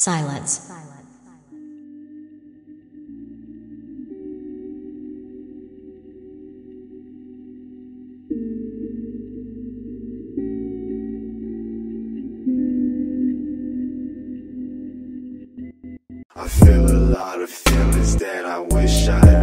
Silence. I feel a lot of feelings that I wish I had.